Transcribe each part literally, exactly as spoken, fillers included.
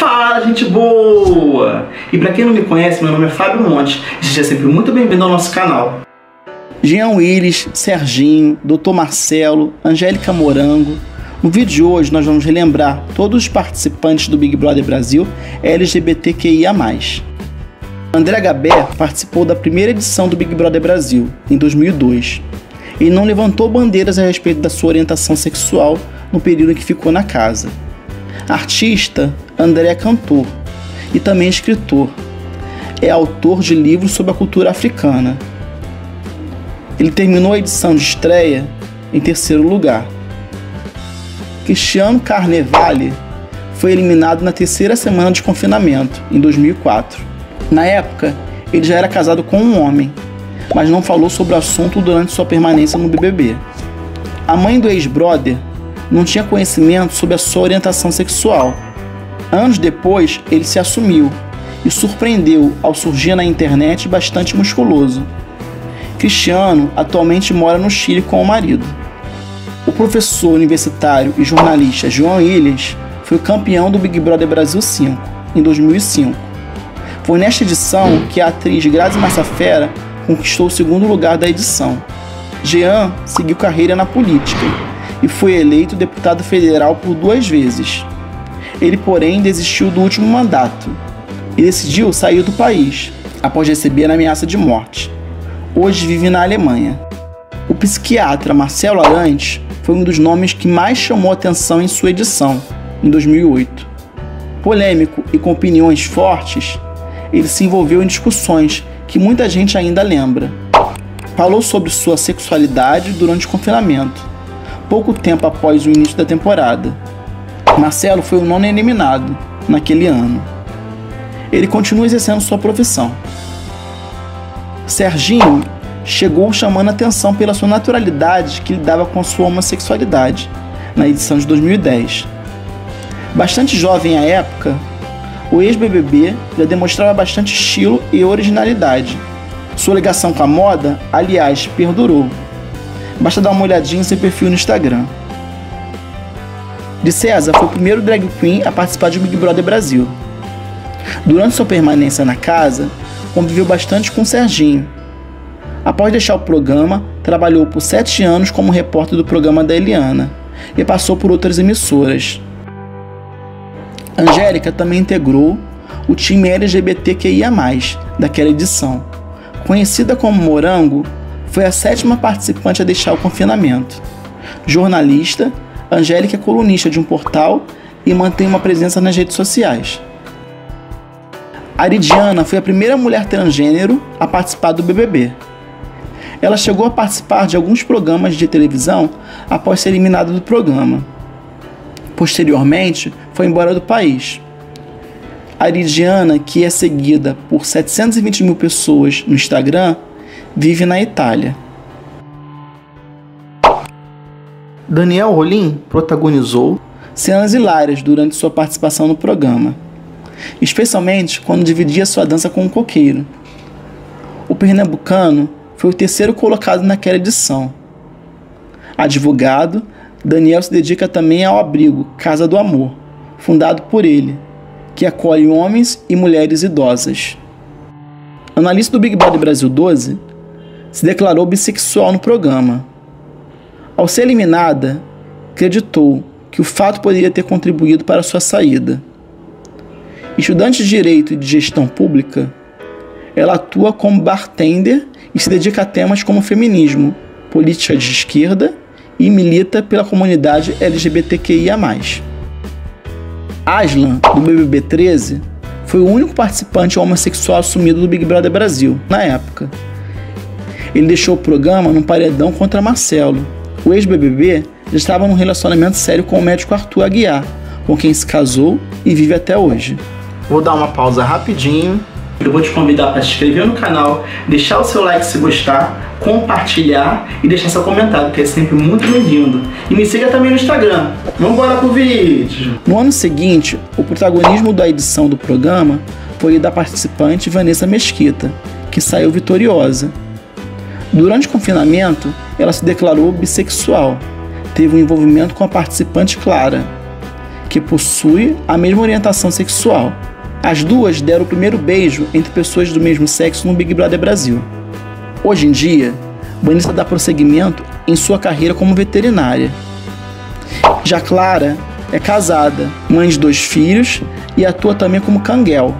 Fala, gente boa! E pra quem não me conhece, meu nome é Fábio Monte e seja sempre muito bem-vindo ao nosso canal. Jean Willis, Serginho, doutor Marcelo, Angélica Morango. No vídeo de hoje nós vamos relembrar todos os participantes do Big Brother Brasil L G B T Q I A mais. André Gaber participou da primeira edição do Big Brother Brasil, em dois mil e dois. Ele não levantou bandeiras a respeito da sua orientação sexual no período em que ficou na casa. Artista, André é cantor e também escritor. É autor de livros sobre a cultura africana. Ele terminou a edição de estreia em terceiro lugar. Cristiano Carnevale foi eliminado na terceira semana de confinamento, em dois mil e quatro. Na época, ele já era casado com um homem, mas não falou sobre o assunto durante sua permanência no B B B. A mãe do ex-brother não tinha conhecimento sobre a sua orientação sexual. Anos depois, ele se assumiu e surpreendeu ao surgir na internet bastante musculoso. Cristiano atualmente mora no Chile com o marido. O professor universitário e jornalista Jean Wyllys foi campeão do Big Brother Brasil cinco, em dois mil e cinco. Foi nesta edição que a atriz Grazi Massafera conquistou o segundo lugar da edição. Jean seguiu carreira na política e foi eleito deputado federal por duas vezes. Ele, porém, desistiu do último mandato e decidiu sair do país, após receber a ameaça de morte. Hoje vive na Alemanha. O psiquiatra Marcelo Arantes foi um dos nomes que mais chamou atenção em sua edição, em dois mil e oito. Polêmico e com opiniões fortes, ele se envolveu em discussões que muita gente ainda lembra. Falou sobre sua sexualidade durante o confinamento, pouco tempo após o início da temporada. Marcelo foi o nono eliminado naquele ano. Ele continua exercendo sua profissão. Serginho chegou chamando atenção pela sua naturalidade que lidava com sua homossexualidade, na edição de dois mil e dez. Bastante jovem à época, o ex-B B B já demonstrava bastante estilo e originalidade. Sua ligação com a moda, aliás, perdurou. Basta dar uma olhadinha em seu perfil no Instagram. De César foi o primeiro drag queen a participar do Big Brother Brasil. Durante sua permanência na casa, conviveu bastante com Serginho. Após deixar o programa, trabalhou por sete anos como repórter do programa da Eliana e passou por outras emissoras. Angélica também integrou o time L G B T Q I A mais, daquela edição. Conhecida como Morango, foi a sétima participante a deixar o confinamento. Jornalista, Angélica é colunista de um portal e mantém uma presença nas redes sociais. Ariadna foi a primeira mulher transgênero a participar do B B B. Ela chegou a participar de alguns programas de televisão após ser eliminada do programa. Posteriormente, foi embora do país. Ariadna, que é seguida por setecentos e vinte mil pessoas no Instagram, vive na Itália. Daniel Rolim protagonizou cenas hilárias durante sua participação no programa, especialmente quando dividia sua dança com um coqueiro. O pernambucano foi o terceiro colocado naquela edição. Advogado, Daniel se dedica também ao abrigo Casa do Amor, fundado por ele, que acolhe homens e mulheres idosas. Analice do Big Brother Brasil doze se declarou bissexual no programa. Ao ser eliminada, acreditou que o fato poderia ter contribuído para sua saída. Estudante de Direito e de Gestão Pública, ela atua como bartender e se dedica a temas como feminismo, política de esquerda e milita pela comunidade L G B T Q I A mais. Aslan, do B B B treze, foi o único participante homossexual assumido do Big Brother Brasil, na época. Ele deixou o programa num paredão contra Marcelo. O ex-B B B já estava num relacionamento sério com o médico Arthur Aguiar, com quem se casou e vive até hoje. Vou dar uma pausa rapidinho. Eu vou te convidar para se inscrever no canal, deixar o seu like se gostar, compartilhar e deixar seu comentário, que é sempre muito bem-vindo. E me siga também no Instagram. Vamos embora pro vídeo! No ano seguinte, o protagonismo da edição do programa foi da participante Vanessa Mesquita, que saiu vitoriosa. Durante o confinamento, ela se declarou bissexual. Teve um envolvimento com a participante Clara, que possui a mesma orientação sexual. As duas deram o primeiro beijo entre pessoas do mesmo sexo no Big Brother Brasil. Hoje em dia, Vanessa dá prosseguimento em sua carreira como veterinária. Já Clara é casada, mãe de dois filhos e atua também como canguel,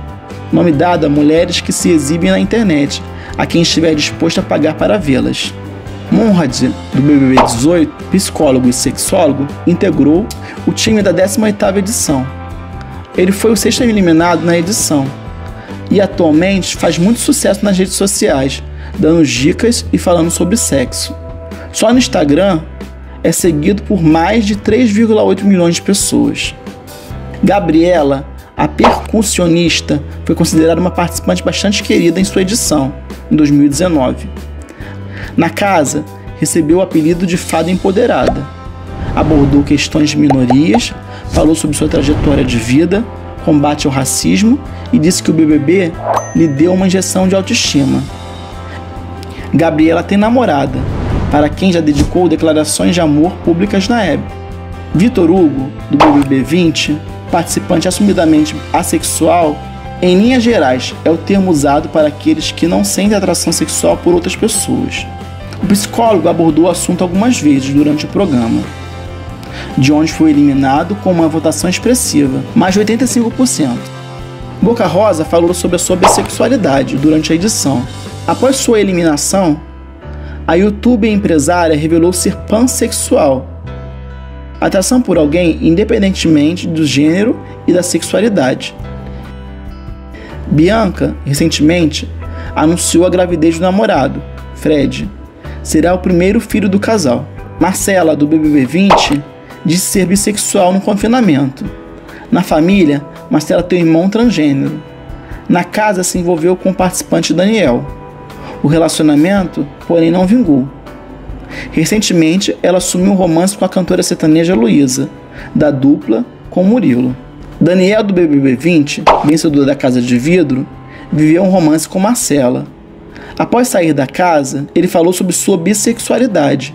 nome dado a mulheres que se exibem na internet, a quem estiver disposto a pagar para vê-las. Monrad, do B B B dezoito, psicólogo e sexólogo, integrou o time da décima oitava edição. Ele foi o sexto eliminado na edição e atualmente faz muito sucesso nas redes sociais, dando dicas e falando sobre sexo. Só no Instagram é seguido por mais de três vírgula oito milhões de pessoas. Gabriela, a percussionista, foi considerada uma participante bastante querida em sua edição, em dois mil e dezenove. Na casa, recebeu o apelido de Fada Empoderada. Abordou questões de minorias, falou sobre sua trajetória de vida, combate ao racismo e disse que o B B B lhe deu uma injeção de autoestima. Gabriela tem namorada, para quem já dedicou declarações de amor públicas na web. Vitor Hugo, do B B B vinte, participante assumidamente assexual, em linhas gerais é o termo usado para aqueles que não sentem atração sexual por outras pessoas. O psicólogo abordou o assunto algumas vezes durante o programa, de onde foi eliminado com uma votação expressiva, mais de oitenta e cinco por cento. Boca Rosa falou sobre a sua bissexualidade durante a edição. Após sua eliminação, a youtuber empresária revelou ser pansexual. Atração por alguém independentemente do gênero e da sexualidade. Bianca, recentemente, anunciou a gravidez do namorado, Fred. Será o primeiro filho do casal. Marcela, do B B B vinte, disse ser bissexual no confinamento. Na família, Marcela tem um irmão transgênero. Na casa, se envolveu com o participante Daniel. O relacionamento, porém, não vingou. Recentemente, ela assumiu um romance com a cantora sertaneja Luísa, da dupla com Murilo. Daniel, do B B B vinte, vencedor da Casa de Vidro, viveu um romance com Marcela. Após sair da casa, ele falou sobre sua bissexualidade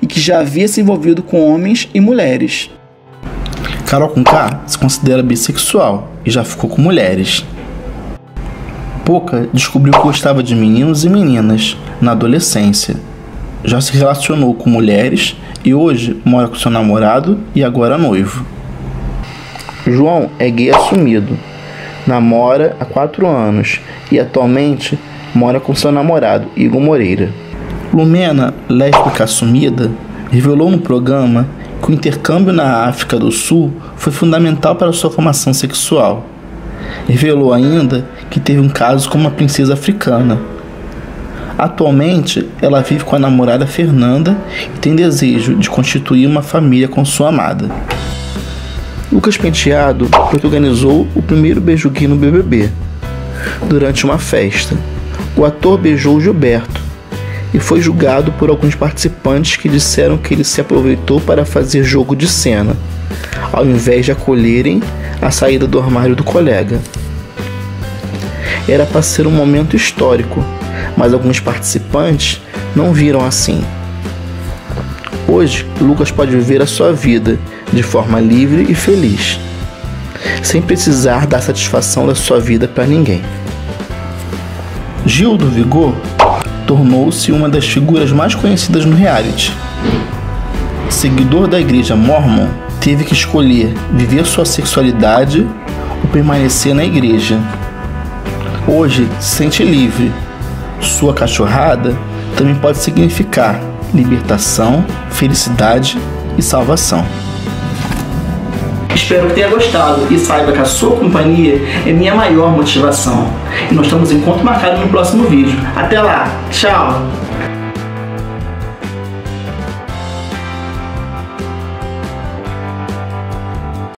e que já havia se envolvido com homens e mulheres. Carol Conká se considera bissexual e já ficou com mulheres. Pouca descobriu que gostava de meninos e meninas na adolescência. Já se relacionou com mulheres e hoje mora com seu namorado e agora noivo. João é gay assumido, namora há quatro anos e atualmente mora com seu namorado, Igor Moreira. Lumena, lésbica assumida, revelou no programa que o intercâmbio na África do Sul foi fundamental para sua formação sexual. Revelou ainda que teve um caso com uma princesa africana. Atualmente, ela vive com a namorada Fernanda e tem desejo de constituir uma família com sua amada. Lucas Penteado protagonizou o primeiro beijo gay no B B B. Durante uma festa, o ator beijou Gilberto e foi julgado por alguns participantes que disseram que ele se aproveitou para fazer jogo de cena, ao invés de acolherem a saída do armário do colega. Era para ser um momento histórico, mas alguns participantes não viram assim. Hoje, Lucas pode viver a sua vida de forma livre e feliz, sem precisar dar satisfação da sua vida para ninguém. Gil do Vigor tornou-se uma das figuras mais conhecidas no reality. Seguidor da igreja Mormon, teve que escolher viver sua sexualidade ou permanecer na igreja. Hoje se sente livre. Sua cachorrada também pode significar libertação, felicidade e salvação. Espero que tenha gostado e saiba que a sua companhia é minha maior motivação. E nós estamos em encontro marcado no próximo vídeo. Até lá, tchau!